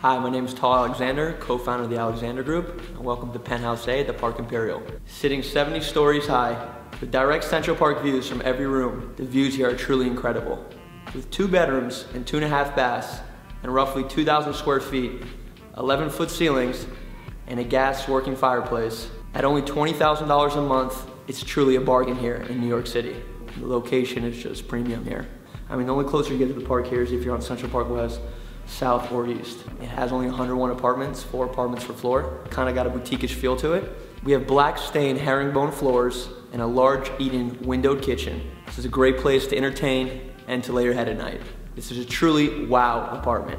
Hi, my name is Tal Alexander, co-founder of The Alexander Group, and welcome to Penthouse A, the Park Imperial. Sitting 70 stories high, with direct Central Park views from every room, the views here are truly incredible. With 2 bedrooms and 2.5 baths, and roughly 2,000 square feet, 11-foot ceilings, and a gas working fireplace, at only $20,000 a month, it's truly a bargain here in New York City. The location is just premium here. I mean, the only closer you get to the park here is if you're on Central Park West, south or east. It has only 101 apartments, 4 apartments per floor. Kind of got a boutique-ish feel to it. We have black stained herringbone floors and a large eat-in windowed kitchen. This is a great place to entertain and to lay your head at night. This is a truly wow apartment.